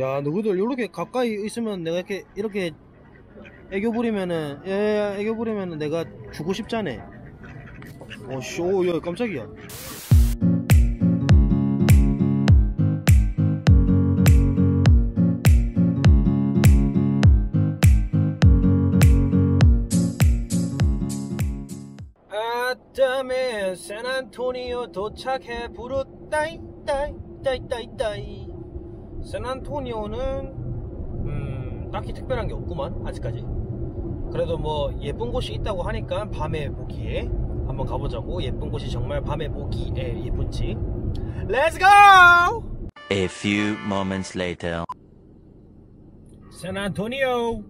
야, 너희들 이렇게 가까이 있으면 내가 이렇게 애교 부리면은, 예, 애교 부리면은 내가 주고 싶잖아. 오씨, 오, 야, 깜짝이야. 아따매, 샌안토니오 도착해 부르따잉, 따잉, 따잉, 따잉, 따잉. 샌안토니오는 딱히 특별한 게 없구만 아직까지. 그래도 뭐 예쁜 곳이 있다고 하니까 밤에 보기에 한번 가보자고. 예쁜 곳이 정말 밤에 보기에 예쁜지 Let's go! A few moments later. 샌안토니오.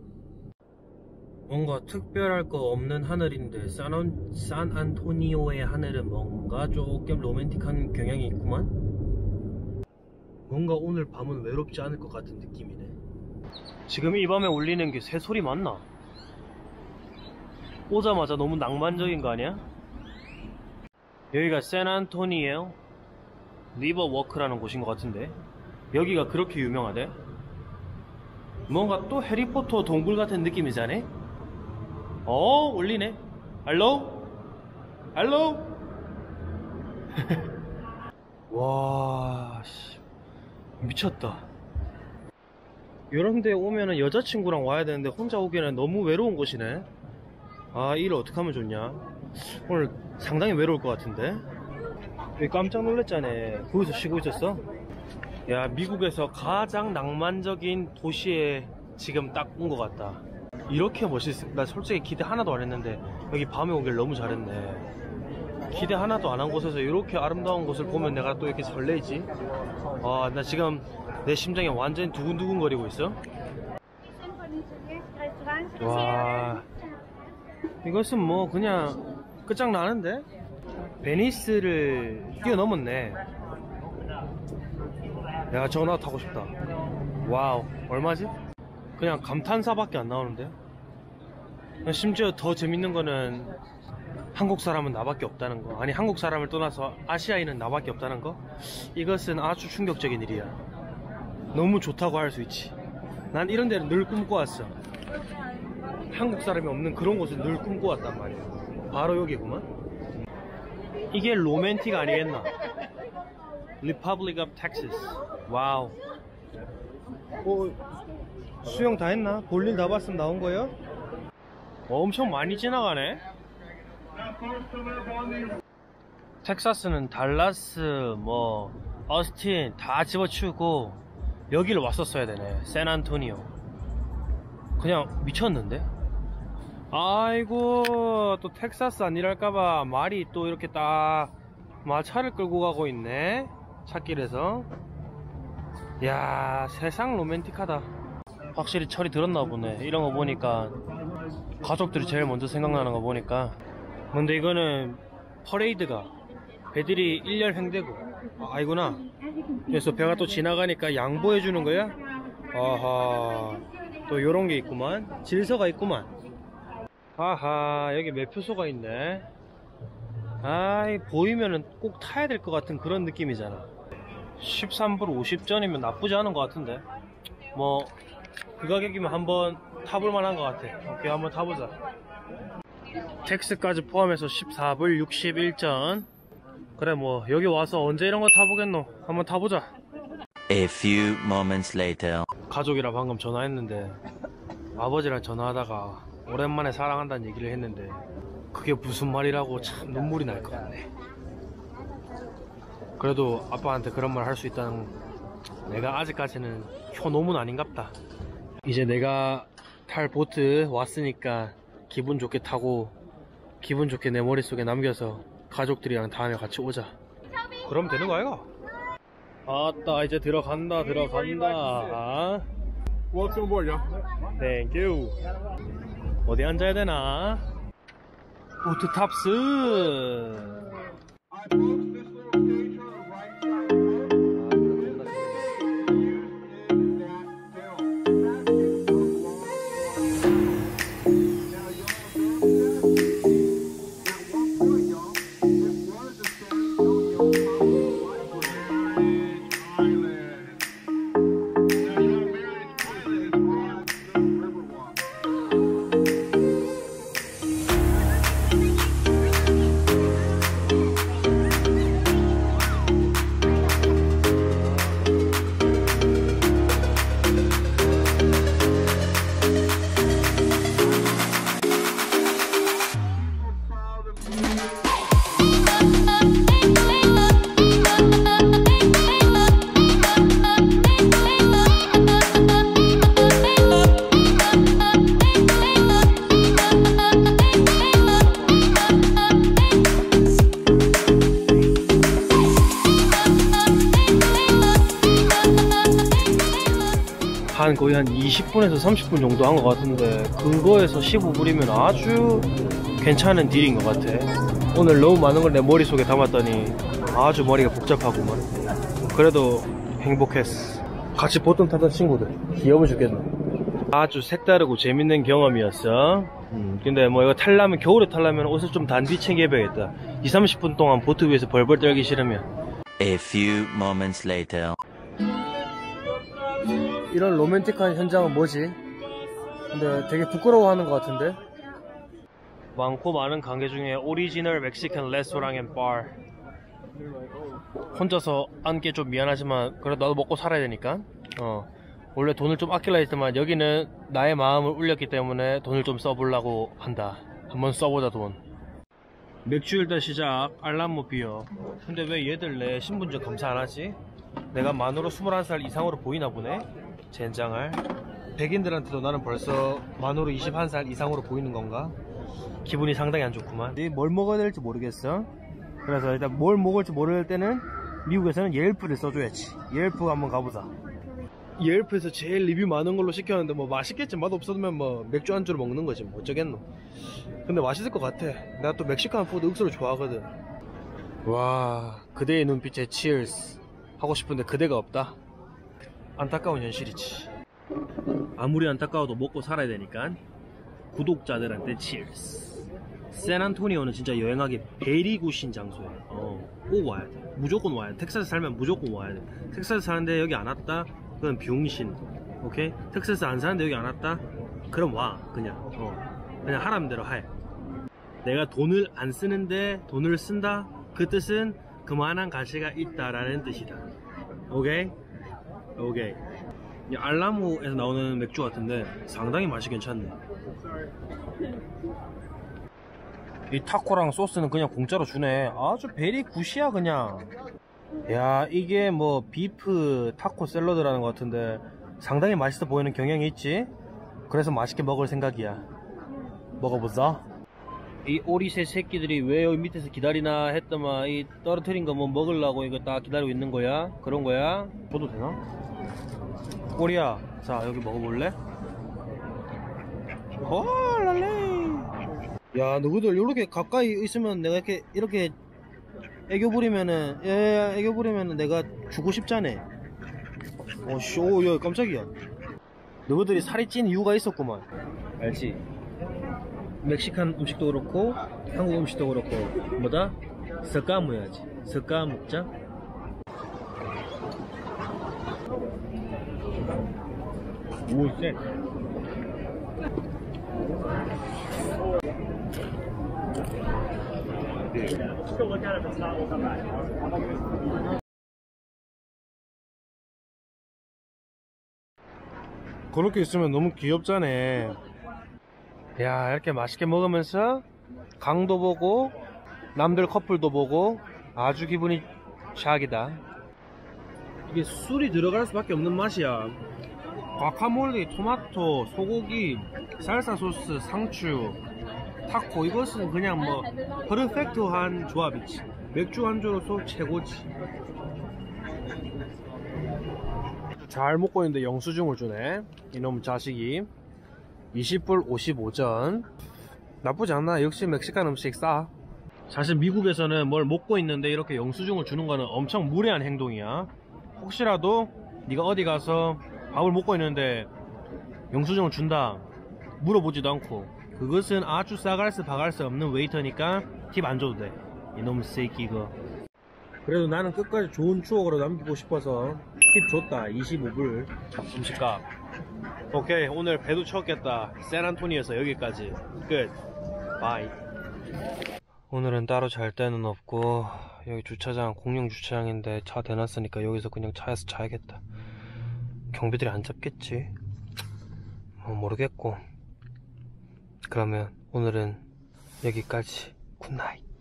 뭔가 특별할 거 없는 하늘인데 샌안토니오의 하늘은 뭔가 조금 로맨틱한 경향이 있구만. 뭔가 오늘 밤은 외롭지 않을 것 같은 느낌이네. 지금 이 밤에 울리는 게 새소리 맞나? 오자마자 너무 낭만적인 거 아니야? 여기가 샌안토니오 리버워크라는 곳인 것 같은데 여기가 그렇게 유명하대? 뭔가 또 해리포터 동굴 같은 느낌이잖아? 어, 울리네. 알로? 알로? 와... 씨. 미쳤다. 이런데 오면은 여자친구랑 와야 되는데 혼자 오기에는 너무 외로운 곳이네. 아, 일을 어떻게 하면 좋냐. 오늘 상당히 외로울 것 같은데. 깜짝 놀랐잖아. 거기서 쉬고 있었어? 야, 미국에서 가장 낭만적인 도시에 지금 딱 온 것 같다. 이렇게 멋있어. 나 솔직히 기대 하나도 안 했는데 여기 밤에 오길 너무 잘했네. 기대 하나도 안 한 곳에서 이렇게 아름다운 곳을 보면 내가 또 이렇게 설레지. 아, 나 지금 내 심장이 완전 두근두근 거리고 있어. 와, 이것은 뭐 그냥 끝장나는데? 베니스를 뛰어넘었네. 야, 저거 나도 타고 싶다. 와우, 얼마지? 그냥 감탄사밖에 안 나오는데? 심지어 더 재밌는 거는 한국 사람은 나밖에 없다는 거. 아니, 한국 사람을 떠나서 아시아인은 나밖에 없다는 거? 이것은 아주 충격적인 일이야. 너무 좋다고 할 수 있지. 난 이런 데를 늘 꿈꿔왔어. 한국 사람이 없는 그런 곳을 늘 꿈꿔왔단 말이야. 바로 여기구만. 이게 로맨틱 아니겠나? Republic of Texas. 와우. 수영 다 했나? 볼일 다 봤으면 나온 거예요? 엄청 많이 지나가네? 텍사스는 달라스, 뭐 어스틴 다 집어치우고 여기를 왔었어야 되네. 샌안토니오 그냥 미쳤는데? 아이고, 또 텍사스 안 일할까봐 말이 또 이렇게 딱 마차를 끌고 가고 있네, 찻길에서. 야, 세상 로맨틱하다. 확실히 철이 들었나 보네. 이런 거 보니까 가족들이 제일 먼저 생각나는 거 보니까. 근데 이거는 퍼레이드가 배들이 일렬 횡대고. 아, 이구나. 그래서 배가 또 지나가니까 양보해 주는 거야? 아하, 또 요런 게 있구만. 질서가 있구만. 아하, 여기 매표소가 있네. 아이, 보이면은 꼭 타야 될 것 같은 그런 느낌이잖아. 13불 50전이면 나쁘지 않은 것 같은데. 뭐 그 가격이면 한번 타볼 만한 것 같아. 오케이, 한번 타보자. 텍스까지 포함해서 14불 61전. 그래, 뭐 여기 와서 언제 이런 거 타보겠노. 한번 타보자. A few moments later. 가족이랑 방금 전화했는데 아버지랑 전화하다가 오랜만에 사랑한다는 얘기를 했는데 그게 무슨 말이라고 참 눈물이 날 것 같네. 그래도 아빠한테 그런 말 할 수 있다는 내가 아직까지는 효노문 아닌갑다. 이제 내가 탈 보트 왔으니까 기분 좋게 타고 기분 좋게 내 머릿속에 남겨서 가족들이랑 다음에 같이 오자. 그럼 되는 거 아이가? 아따, 이제 들어간다. Welcome aboard, y'all. Thank you. 어디 앉아야 되나? 보트 탑승. 한 거의 한 20분에서 30분 정도 한 것 같은데 그거에서 15불이면 아주 괜찮은 딜인 것 같아. 오늘 너무 많은 걸 내 머릿속에 담았더니 아주 머리가 복잡하구만. 그래도 행복했어. 같이 보통 타던 친구들 귀여워 죽겠네. 아주 색다르고 재밌는 경험이었어. 근데 뭐 이거 탈라면 겨울에 탈라면 옷을 좀 단디 챙겨야겠다. 20-30분 동안 보트 위에서 벌벌 떨기 싫으면. A few moments later. 이런 로맨틱한 현장은 뭐지? 근데 되게 부끄러워하는 것 같은데? 많고 많은 관계 중에 오리지널 멕시칸 레스토랑 앤 바. 혼자서 앉기 좀 미안하지만 그래도 나도 먹고 살아야 되니까. 원래 돈을 좀 아끼려 했지만 여기는 나의 마음을 울렸기 때문에 돈을 좀 써보려고 한다. 한번 써보자 돈. 맥주 일단 시작. 알람모 비어. 근데 왜 얘들 내 신분증 검사 안 하지? 내가 만으로 21살 이상으로 보이나 보네? 젠장할. 백인들한테도 나는 벌써 만으로 21살 이상으로 보이는 건가? 기분이 상당히 안 좋구만. 뭘 먹어야 될지 모르겠어. 그래서 일단 뭘 먹을지 모를 때는 미국에서는 옐프를 써줘야지. 옐프 한번 가보자. 옐프에서 제일 리뷰 많은 걸로 시켰는데 뭐 맛있겠지. 맛 없으면 뭐 맥주 안주로 먹는 거지 뭐 어쩌겠노. 근데 맛있을 것 같아. 내가 또 멕시칸 푸드 억수로 좋아하거든. 와, 그대의 눈빛에 치얼스 하고 싶은데 그대가 없다. 안타까운 현실이지. 아무리 안타까워도 먹고 살아야 되니까. 구독자들한테 치얼스. 샌안토니오는 진짜 여행하기 베리 굿인 장소야. 꼭 와야 돼. 무조건 와야 돼. 텍사스 살면 무조건 와야 돼. 텍사스 사는데 여기 안 왔다? 그건 병신. 오케이? 텍사스 안 사는데 여기 안 왔다? 그럼 와. 그냥. 그냥 하라는 대로 해. 내가 돈을 안 쓰는데 돈을 쓴다? 그 뜻은 그만한 가치가 있다라는 뜻이다. 오케이? 오케이. 이 알라모에서 나오는 맥주 같은데 상당히 맛이 괜찮네. 이 타코랑 소스는 그냥 공짜로 주네. 아주 베리 굿이야 그냥. 야, 이게 뭐 비프 타코 샐러드라는 것 같은데 상당히 맛있어 보이는 경향이 있지? 그래서 맛있게 먹을 생각이야. 먹어보자. 이 오리새 새끼들이 왜 여기 밑에서 기다리나 했더만 이 떨어뜨린 거 뭐 먹으려고 이거 딱 기다리고 있는 거야? 그런 거야? 줘도 되나? 꼬리야, 자 여기 먹어볼래? 랄레. 야, 누구들 이렇게 가까이 있으면 내가 이렇게 애교 부리면은, 예, 애교 부리면은 내가 주고 싶잖아. 야, 깜짝이야. 너희들이 살이 찐 이유가 있었구만. 알지? 멕시칸 음식도 그렇고, 한국 음식도 그렇고, 뭐다? 섞어 먹어야지. 섞어 먹자. 오, 쎄. Just go look at it. If it's not, we'll come back. 그렇게 있으면 너무 귀엽잖아. 야, 이렇게 맛있게 먹으면서 강도 보고 남들 커플도 보고 아주 기분이 샥이다. 이게 술이 들어갈 수밖에 없는 맛이야. 과카몰리, 토마토, 소고기, 살사 소스, 상추, 타코. 이것은 그냥 뭐 퍼펙트한 조합이지. 맥주 안주로서 최고지. 잘 먹고 있는데 영수증을 주네. 이놈 자식이. 20불 55전. 나쁘지 않나? 역시 멕시칸 음식 싸. 사실 미국에서는 뭘 먹고 있는데 이렇게 영수증을 주는 거는 엄청 무례한 행동이야. 혹시라도 네가 어디 가서 밥을 먹고 있는데 영수증을 준다, 물어보지도 않고. 그것은 아주 싸갈수 박갈수 없는 웨이터니까 팁 안 줘도 돼. 이놈 새끼 이거. 그래도 나는 끝까지 좋은 추억으로 남기고 싶어서 팁 줬다. 25불 음식값. 오케이, 오늘 배도 채웠겠다. 샌안토니오에서 여기까지 끝. 바이. 오늘은 따로 잘 데는 없고 여기 주차장 공용 주차장인데 차 대놨으니까 여기서 그냥 차에서 자야겠다. 경비들이 안 잡겠지? 모르겠고. 그러면 오늘은 여기까지. 굿나잇.